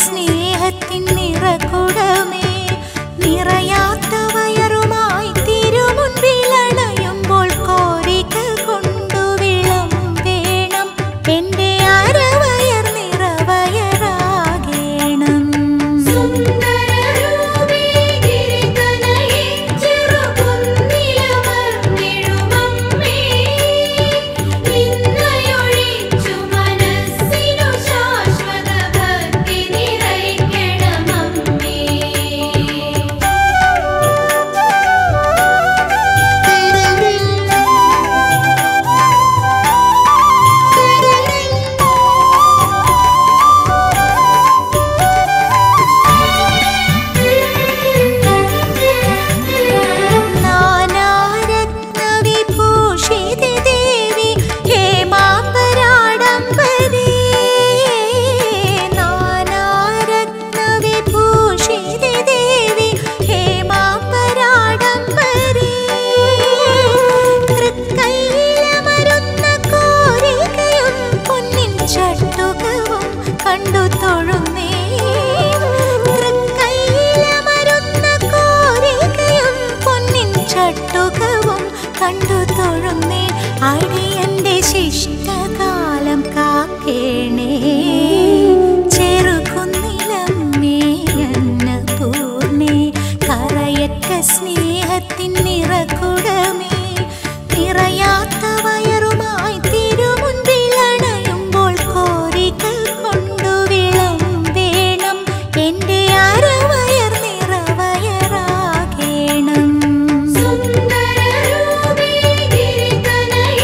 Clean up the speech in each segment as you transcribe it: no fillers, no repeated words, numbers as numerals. സ്നേഹത്തിൻ നിറകുടമേ നിറയാത്തവയറുമായി തിരുമുൻപിൽ അണയുമ്പോൾ കോരിക കൊണ്ടു വിളമ്പേണം എൻ്റെ അരവയർ നിറവയറാകേണം സുന്ദരരൂപേ ഗിരികനയേ ചെറുപൊന്നിലമർന്നിടുമമ്മേ നിന്നയൊഴിച്ചു മനസ്സിനു ശാശ്വത ഭക്തി നിറയ്ക്കണമമ്മേ നാനാരത്ന വിഭൂഷിത ദേവി ഹേമാംബരാഡംബരി നാനാരത്ന വിഭൂഷിത ദേവി ഹേമാംബരാഡംബരി തൃക്കൈയിലമരുന്ന കോരികയും പൊന്നിൻ ചട്ടുകവും കണ്ടു തൊഴുന്നേ തൃക്കൈയിലമരുന്ന കോരികയും പൊന്നിൻ ചട്ടുകവും കണ്ടു തൊഴുന്നേ അടിയന്റെ ശിഷ്ടകാലം കാക്കേണേ ചെറുകുന്നിലമ്മേ അന്നപൂർണേ കരയറ്റ സ്നേഹത്തിൻ നിറകുടമേ നിറയാത്ത വയറുമായി തിരുമുൻപിൽ അണയുമ്പോൾ കോരിക കൊണ്ടു വിളമ്പേണം എൻ്റെ അരവയർ നിറവയറാകേണം സുന്ദരരൂപേ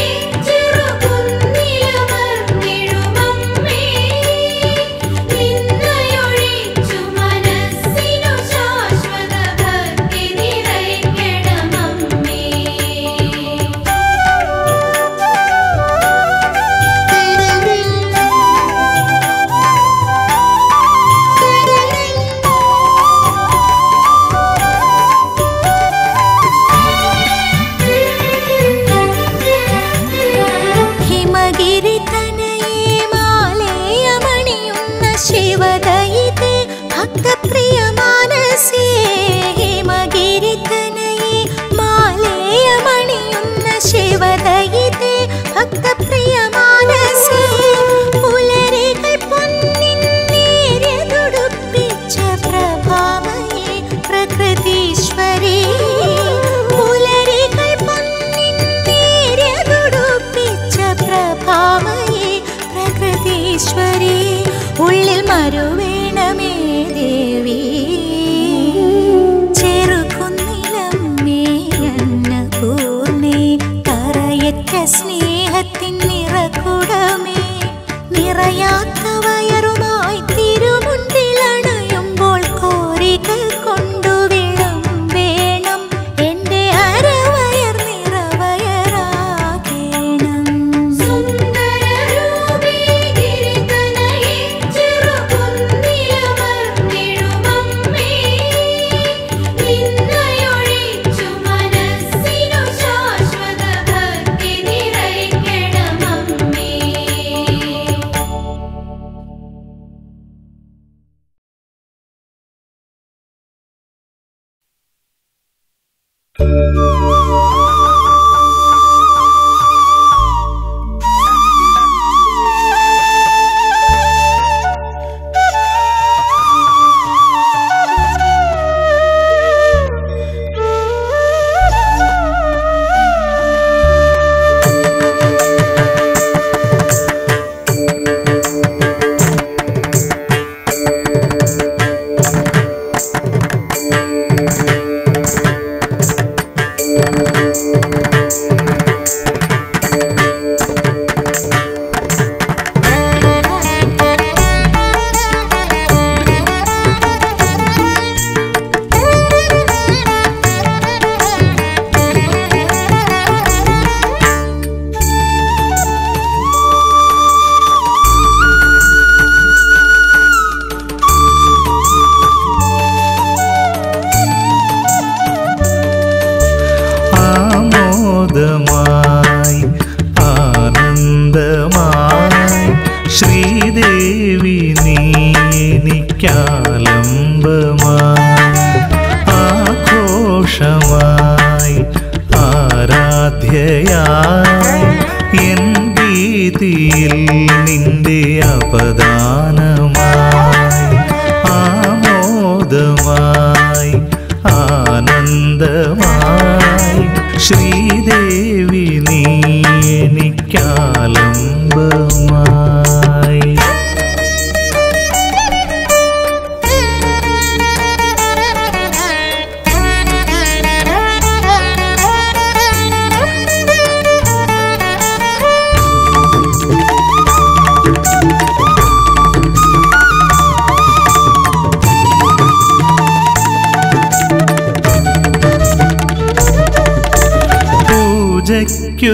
ഗിരികനയേ ചെറുപൊന്നിലമർന്നിടുമമ്മേ നിന്നയൊഴിച്ചു മനസ്സിനു ശാശ്വത ഭക്തി നിറയ്ക്കണമമ്മേ ഹിമഗിരിതനയേ മാലേയമണിയുന്ന ശിവദയിതേ ഭക്തപ്രിയ മാനസേ ഹിമഗിരിതനയേ മാലേയമണിയുന്ന ശിവദയിതേ ഭക്തപ്രിയ മാനസേ പുലരികൾ പൊന്നിൻ നീരതൊടുപ്പിച്ച പ്രഭാമയേ പ്രകൃതീശ്വരി പുലരികൾ പൊന്നിൻ നീരതൊടുപ്പിച്ച പ്രഭാമയേ പ്രകൃതീശ്വരി ഉള്ളിൽ മരുവേണമേ ദേവി ചെറുകുന്നിലമ്മേ അന്നപൂർണേ കരയറ്റ സ്നേഹത്തിൻ നിറകുടമേ നിറയാത്ത വയറുമായി തിരുമുൻപിൽ അണയുമ്പോൾ കോരിക കൊണ്ടു വിളമ്പേണം എൻ്റെ അരവയർ നിറവയറാകേണം സുന്ദരരൂപേ ഗിരികനയേ ചെറുപൊന്നിലമർന്നിടുമമ്മേ നിന്നയൊഴിച്ചു മനസ്സിനു ശാശ്വത ഭക്തി നിറയ്ക്കണമമ്മേ നിന്റെ അപദാനമായി ആമോദമായി ആനന്ദമായി ശ്രീദേവി നീ എനിക്കാലംബമായി.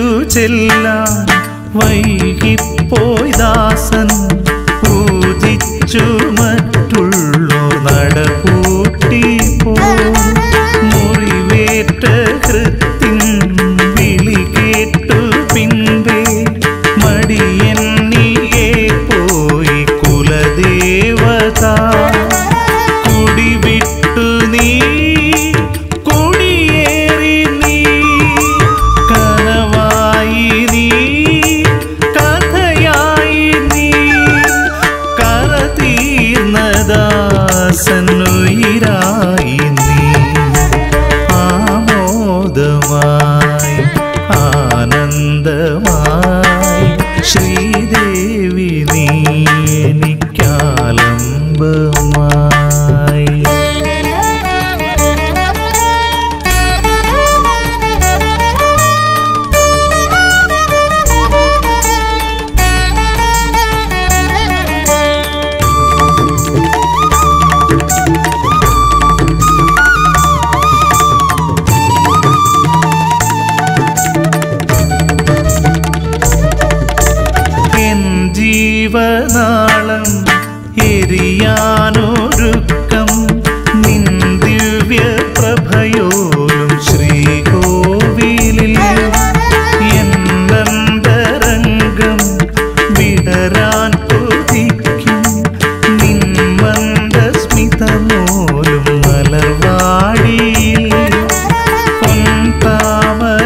ു ചെല്ലാൻ വൈകിപ്പോയിദാസൻ പൂജിച്ചു മറ്റുള്ളോ നടപൂട്ടി മുറിവേറ്റ കൃത്തിൻ വിളി കേട്ടു പിൻപേ മടിയന്നിയെ പോയി കുലദേവത കുടിവിട്ടു നീ സന്നുയിരായി നീ ആമോദമായി ആനന്ദമായി ശ്രീദേവി നീ എനിക്കാലംബമായി. ജീവനാളം എരിയാനൊരുക്കം നിൻ ദിവ്യ പ്രഭയോലും ശ്രീകോവിലിൽ എന്തരംഗം വിടരാൻ കൊതിക്കും നിൻ മന്ദസ്മിതമോലും മലർവാടിയിൽ പൊൻതാമര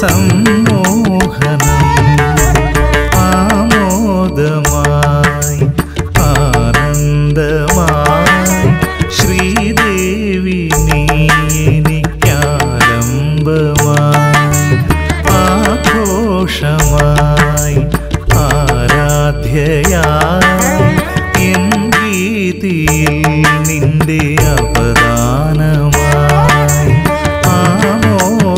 സംമോഹനം ആമോദമായി ആനന്ദമായി ശ്രീദേവി നീ എനിക്കാലംബമായി ആഘോഷമായി ആരാധ്യയായി എൻ ഗീതിയിൽ നിന്റെ അപദാനമായി ആമോദമായി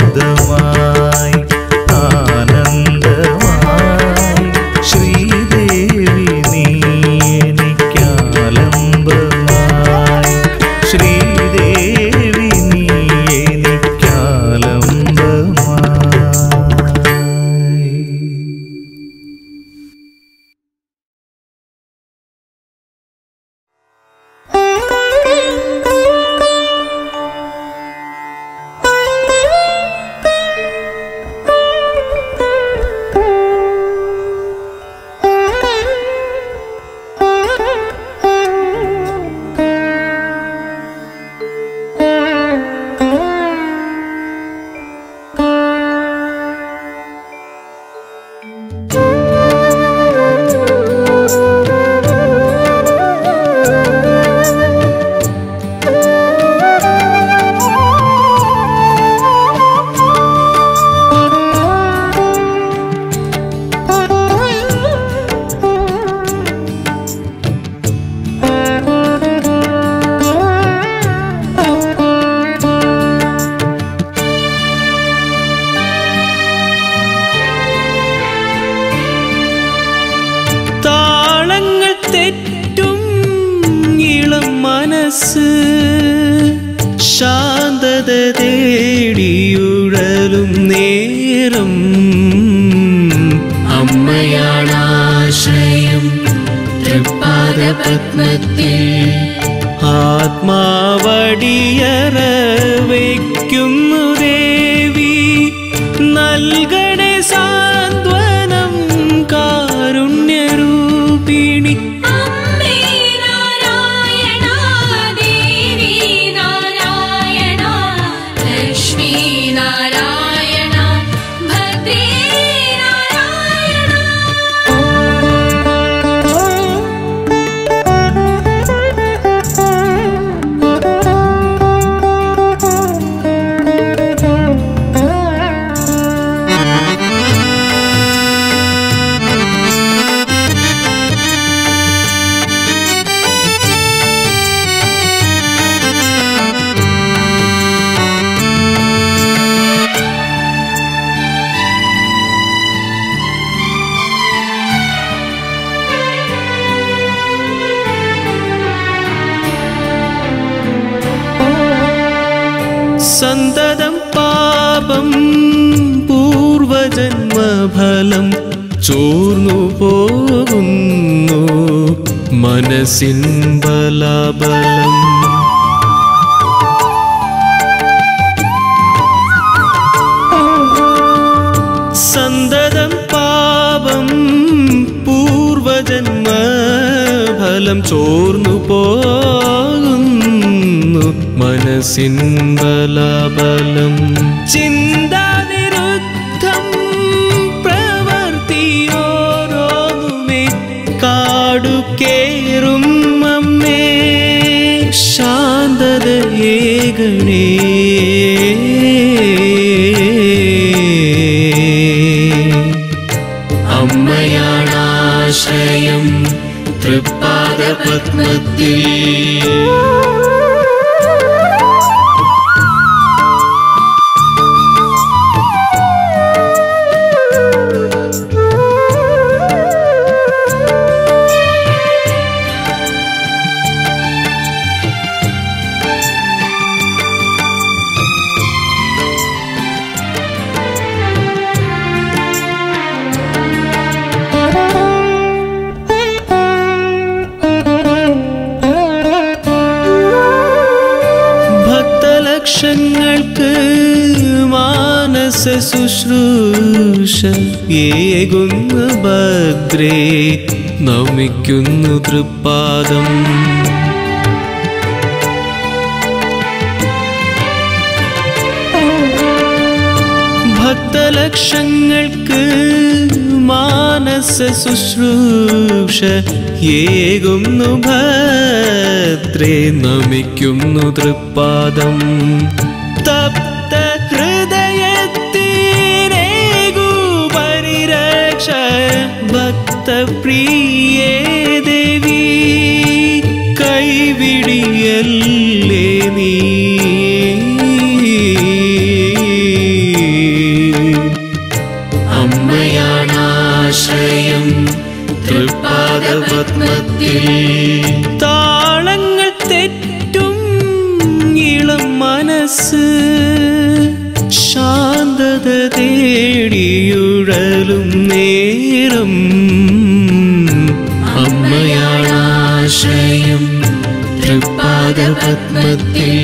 സാന്ത്വനം കാരുണ്യരൂപിണി सन्ततं पापं पूर्वजन्मफलं चूर्नु पोगुन्नु मनसिन बलबलं सन्ततं पापं पूर्वजन्मफलं चूर्नु पोगुन्नु मनसिन बलबलं चिन्ता निरुद्धं प्रवर्तियोरोनुमे काडुकेरुम मम्मे शान्तदये गणे अम्मयाणाश्रयं त्रिपादपद्मतिल शुश्रूषयेകുന്നു ഭദ്രേ നമിക്കുന്നു തൃപാദം ഭക്തലക്ഷങ്ങൾക്ക് മാനസശുശ്രൂഷയേകുന്നു ഭദ്രേ നമിക്കുന്നു തൃപാദം प्रिये देवी कैविडियल्ले नी अम्मयाणाश्रयं त्रिपादपद्मतिल ताळंगळ तेट्टुम इळम मनस्सु शान्तത തേടിയുഴലും നേരം അമ്മയാണാശ്രയം തൃപാദപത്മത്തിൽ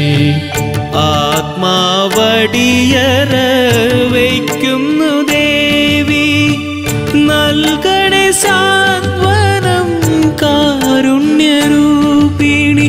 ആത്മാവടിയര വയ്ക്കുന്നു ദേവി നൽകണേ സാന്ത്വനം കാരുണ്യരൂപിണി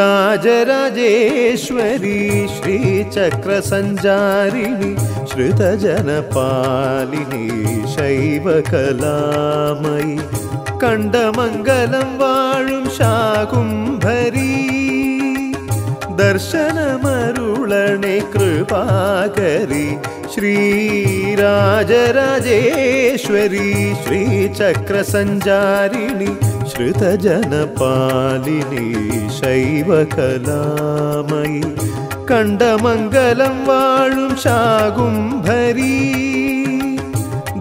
राजराजेश्वरी श्रीचक्र संजारिणी श्रुतजनपालिनी शैवकलामयी कंडमंगलम वाळुम शाकुंभरी दर्शनमरुळणे कृपाकरी श्रीराजराजेश्वरी श्रीचक्र संजारिणी श्रुतजनपालिनी शैवकलामयी कंडमंगलम वाळुम शाकुंभरी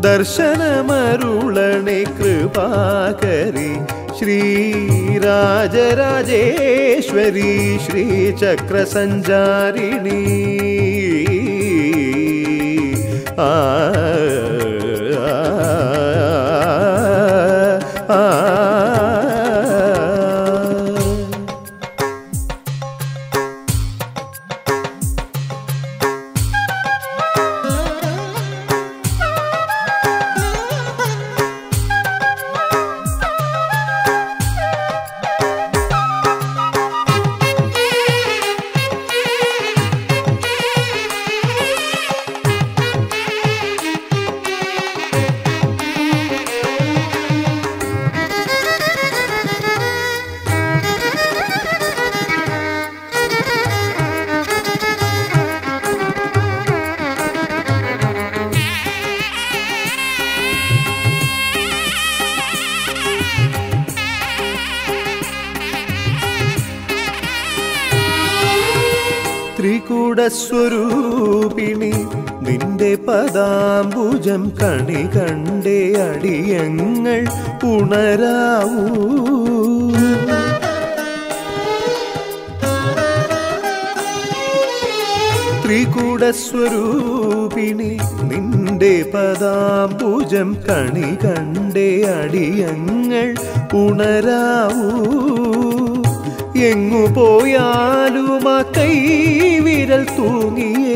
दर्शनमरुळणे कृपाकरी श्रीराजराजेश्वरी श्रीचक्र संजारिणी आ സ്വരൂപിണി നിന്റെ പദാംബുജം കണി കണ്ടേ അടിയങ്ങൾ ഉണരാവൂ. ത്രികൂടസ്വരൂപിണി നിന്റെ പദാംബുജം കണി കണ്ടേ അടിയങ്ങൾ ഉണരാവൂ. എങ്ങു പോയാലും ആ കൈവിരൽ തൂങ്ങിയേ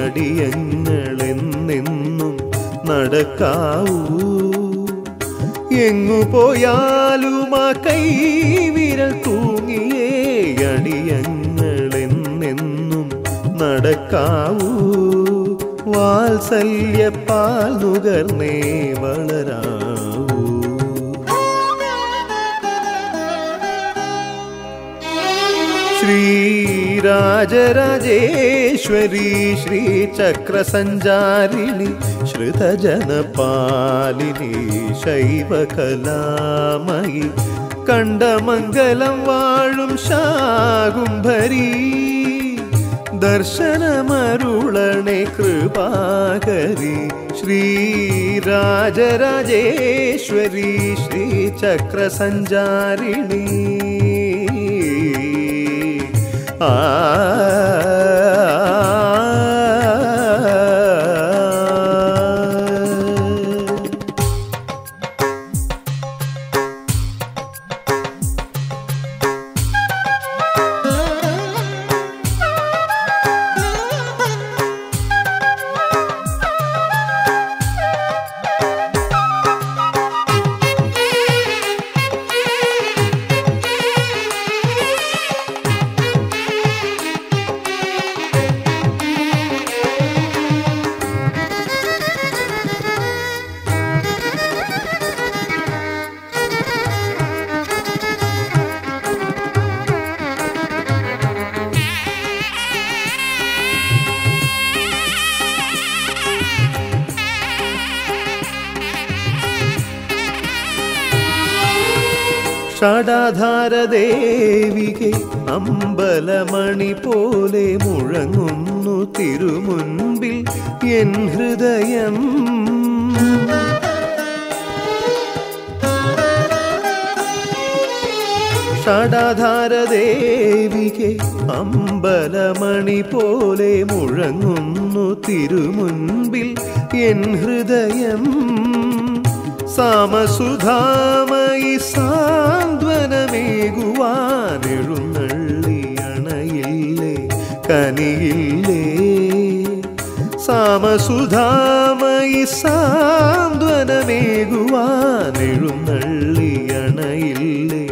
അടിയങ്ങളെന്നെന്നും നടക്കാവൂ. എങ്ങു പോയാലും ആ കൈവിരൽ തൂങ്ങിയേ അടിയങ്ങളെന്നെന്നും നടക്കാവൂ. വാത്സല്യപ്പാൽ നുകർന്നേ വളരാ श्री राजराजेश्वरी श्री चक्र संजारिणी श्रुतजनपालिनी शैवकलामयी कंडमंगलम वाळुम शाकुंभरी दर्शनमरुळणे कृपाकरी. श्री राजराजेश्वरी श्री चक्र संजारिणी ഷടാധാര ദേവികെ അമ്പലമണി പോലെ മുഴങ്ങുന്നു തിരുമുൻപിൽ എൻ ഹൃദയം. ഷടാധാര ദേവികെ അമ്പലമണി പോലെ മുഴങ്ങുന്നു തിരുമുൻപിൽ എൻ ഹൃദയം. സാമസുധാമയി സാന്ത്വനമേകുവാനെഴുന്നള്ളി അണയില്ലേ കനിയില്ലേ. സാമസുധാമയി സാന്ത്വനമേകുവാനെഴുന്നള്ളി അണയില്ലേ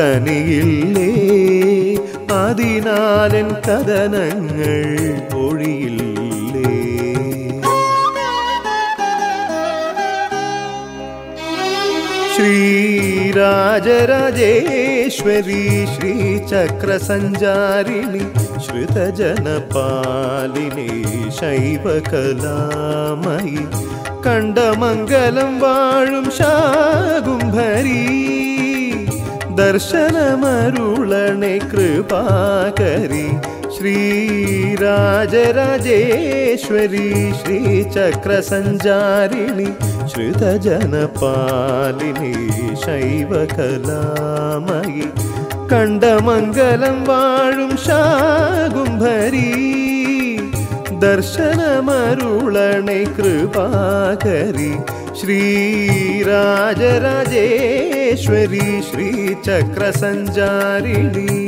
കനിയില്ലേ. അതിനാലൻ കഥനങ്ങൾ ഒഴിയില്ലേ. श्री राजराजेश्वरी श्री चक्र संजारिणी श्रुतजनपालिनी शैवकलामयी कंडमंगलम वाळुम शाकुंभरी दर्शनमरुळणे कृपाकरी. श्री राजराजेश्वरी श्री चक्र संजारिणी श्रुतजनपालिनी शैवकलामयी कंडमंगलम वाळुम शाकुंभरी दर्शनमरुळणे कृपाकरी. श्री राजराजेश्वरी श्री चक्र संजारिणी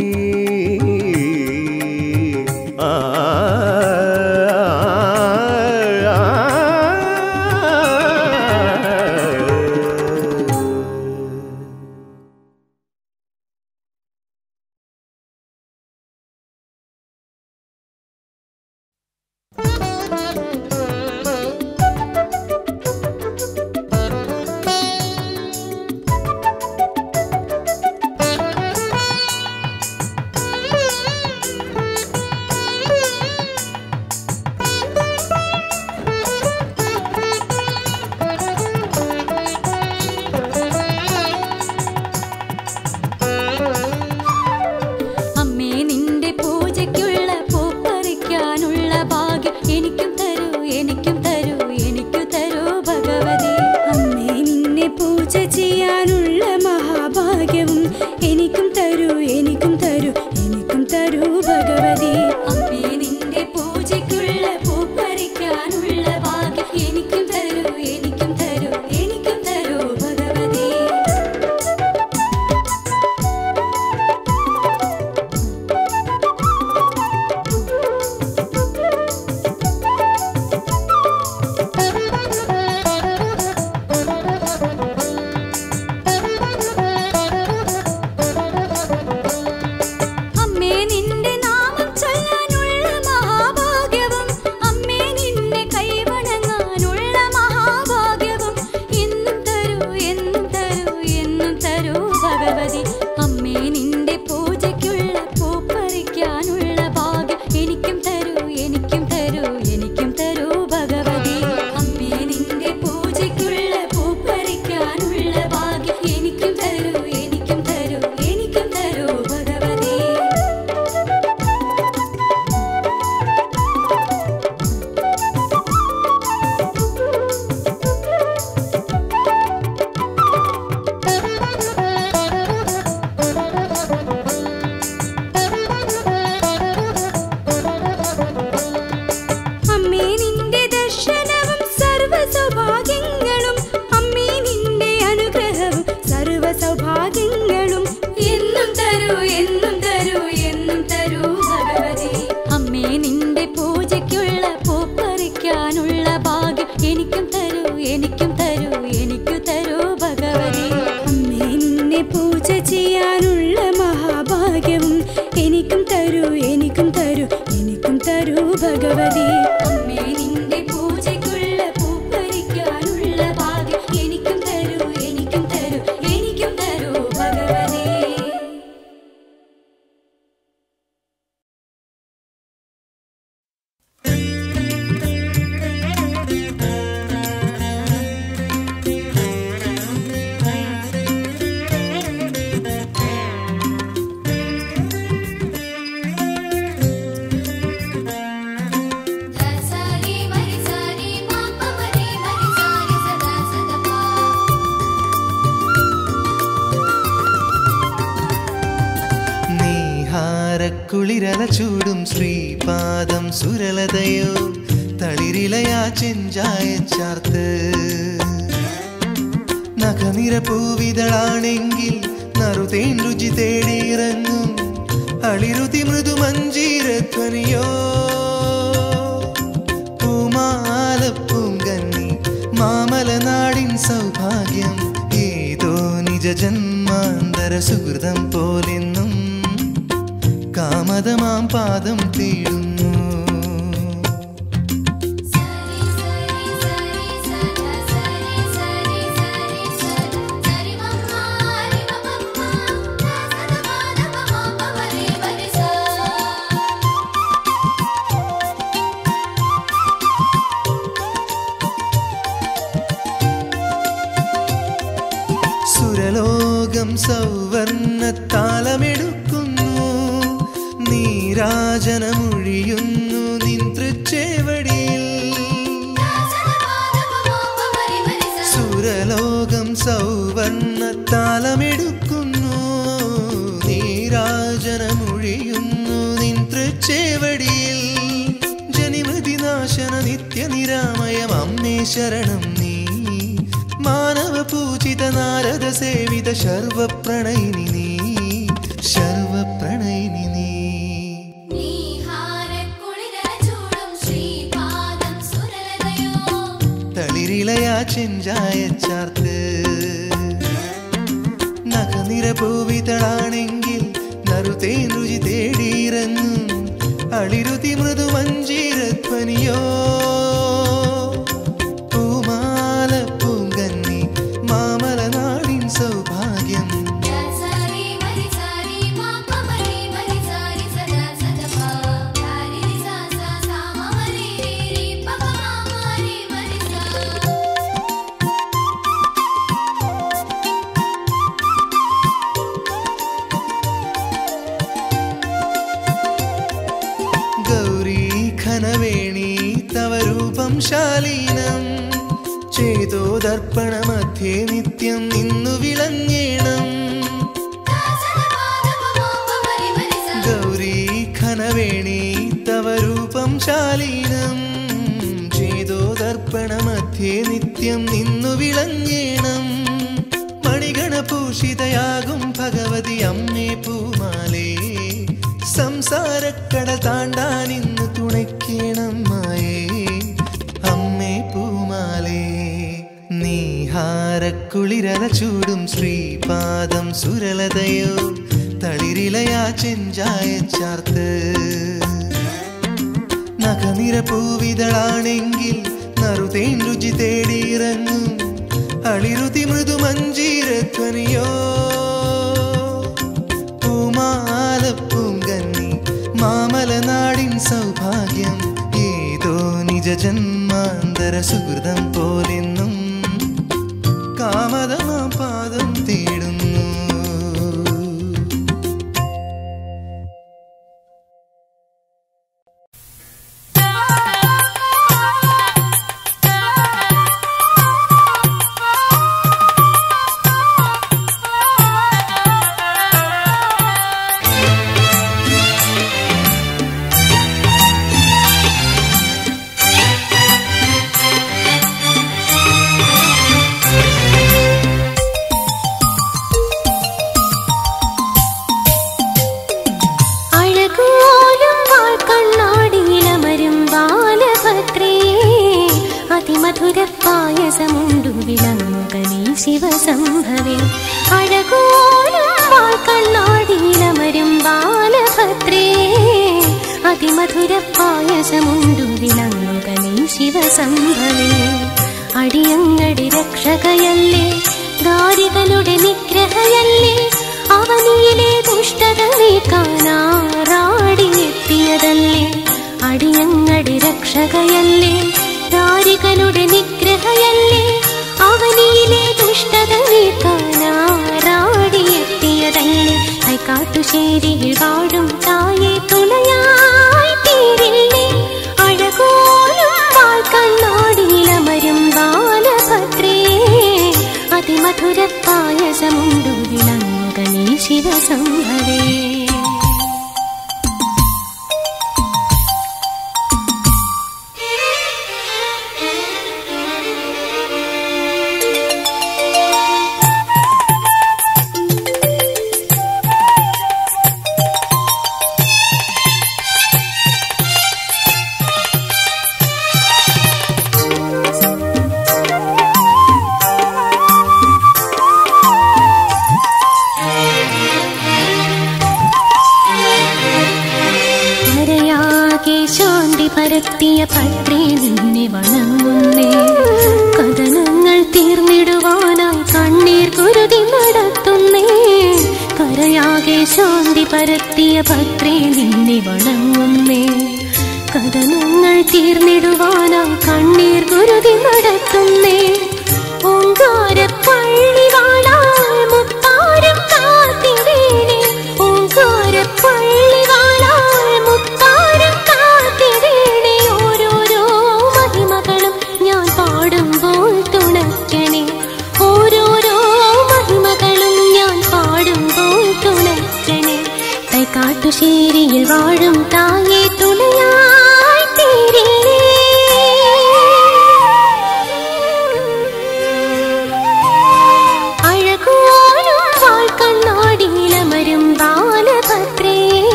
शिवसंभवे अलगोलम कन्नाडीलमरंबा അതിമധുര പായസമുണ്ടു വിളങ്ങുകനീ ശിവസംഭവേ അടിയങ്ങടി രക്ഷകയല്ലേ ദാരികളുടെ നിഗ്രഹയല്ലേ അവനിയിലെ ദുഷ്ടതയെ കാണാറാടിയെത്തിയതല്ലേ അടിയങ്ങടി രക്ഷകയല്ലേ ദാരികളുടെ നിഗ്രഹയല്ലേ അവനിയിലെ ദുഷ്ടതയെ കാണാറാടിയെത്തിയതല്ലേ കൈകാട്ടുശ്ശേരിയിൽ വാഴും തായേ തുണയായി തീരില്ലേ അഴകോലും വാൾക്കണ്ണാടിലമരും ബാലഭദ്രേ അതിമധുര പായസമുണ്ടു വിളങ്ങുകനീ ശിവസംഭവേ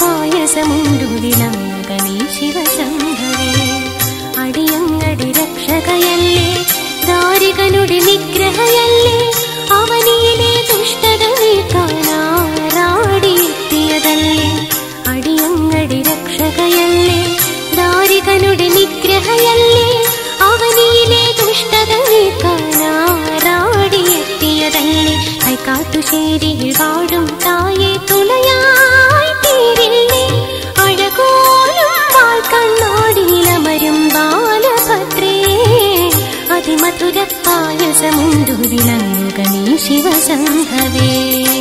പായസമുണ്ടു വിളങ്ങുകനീ ശിവസംഭവേ